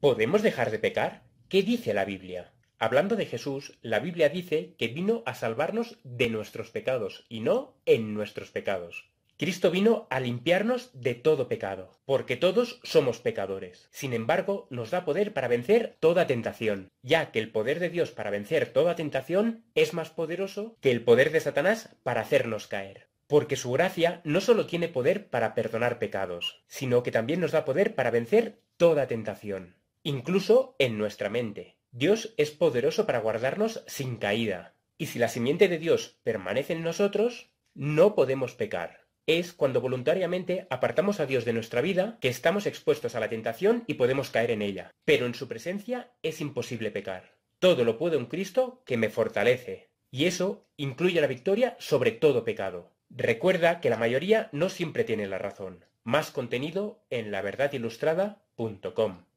¿Podemos dejar de pecar? ¿Qué dice la Biblia? Hablando de Jesús, la Biblia dice que vino a salvarnos de nuestros pecados y no en nuestros pecados. Cristo vino a limpiarnos de todo pecado, porque todos somos pecadores. Sin embargo, nos da poder para vencer toda tentación, ya que el poder de Dios para vencer toda tentación es más poderoso que el poder de Satanás para hacernos caer. Porque su gracia no solo tiene poder para perdonar pecados, sino que también nos da poder para vencer toda tentación, incluso en nuestra mente. Dios es poderoso para guardarnos sin caída, y si la simiente de Dios permanece en nosotros, no podemos pecar. Es cuando voluntariamente apartamos a Dios de nuestra vida que estamos expuestos a la tentación y podemos caer en ella, pero en su presencia es imposible pecar. Todo lo puedo en Cristo que me fortalece, y eso incluye la victoria sobre todo pecado. Recuerda que la mayoría no siempre tiene la razón. Más contenido en laverdadilustrada.com.